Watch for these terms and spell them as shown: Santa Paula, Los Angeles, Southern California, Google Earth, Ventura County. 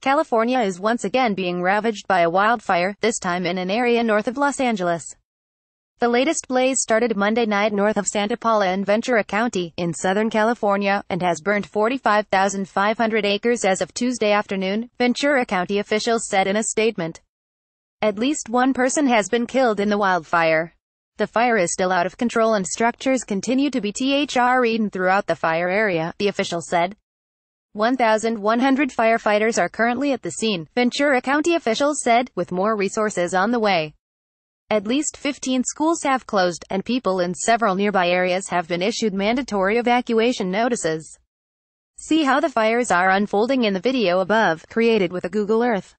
California is once again being ravaged by a wildfire, this time in an area north of Los Angeles. The latest blaze started Monday night north of Santa Paula in Ventura County, in Southern California, and has burned 45,500 acres as of Tuesday afternoon, Ventura County officials said in a statement. At least one person has been killed in the wildfire. The fire is still out of control and structures continue to be threatened throughout the fire area, the official said. 1,100 firefighters are currently at the scene, Ventura County officials said, with more resources on the way. At least 15 schools have closed, and people in several nearby areas have been issued mandatory evacuation notices. See how the fires are unfolding in the video above, created with a Google Earth.